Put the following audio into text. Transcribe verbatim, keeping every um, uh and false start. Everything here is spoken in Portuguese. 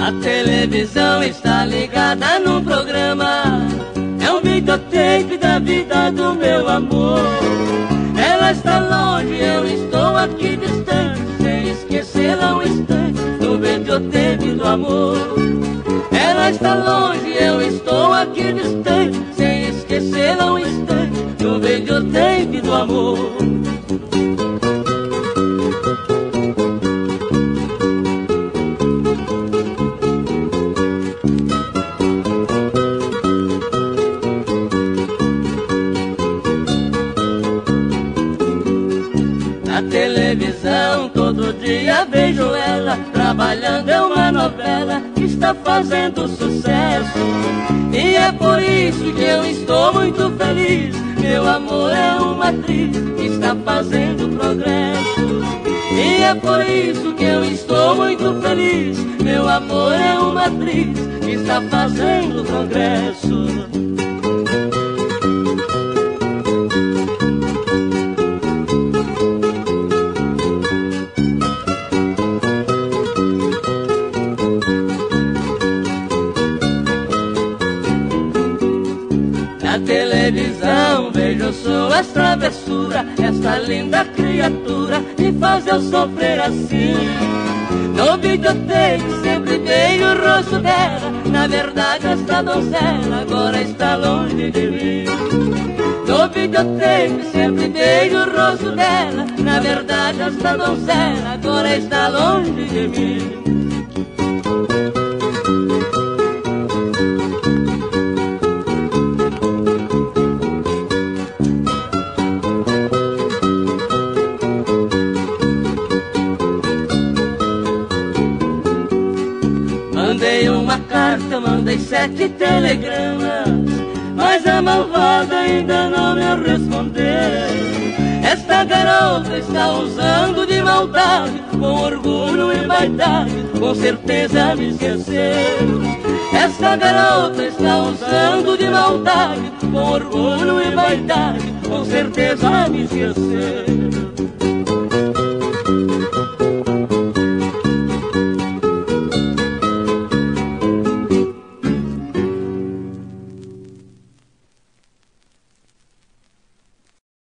A televisão está ligada num programa, é um videotape da vida do meu amor. Ela está longe, eu estou aqui distante, sem esquecê-la um instante do videotape do amor. Ela está longe, eu estou aqui distante, sem esquecê-la um instante do videotape do amor. Na televisão todo dia vejo ela trabalhando em uma novela que está fazendo sucesso, e é por isso que eu estou muito feliz. Meu amor é uma atriz que está fazendo progresso, e é por isso que eu estou muito feliz. Meu amor é uma atriz que está fazendo progresso. Na televisão vejo suas travessuras, essa linda criatura me faz eu sofrer assim. No videotape sempre vejo o rosto dela, na verdade esta donzela agora está longe de mim. No videotape sempre vejo o rosto dela, na verdade esta donzela agora está longe de mim. Mandei uma carta, mandei sete telegramas, mas a malvada ainda não me respondeu. Esta garota está usando de maldade, com orgulho e vaidade, com certeza me esqueceu. Esta garota está usando de maldade, com orgulho e vaidade, com certeza me esqueceu.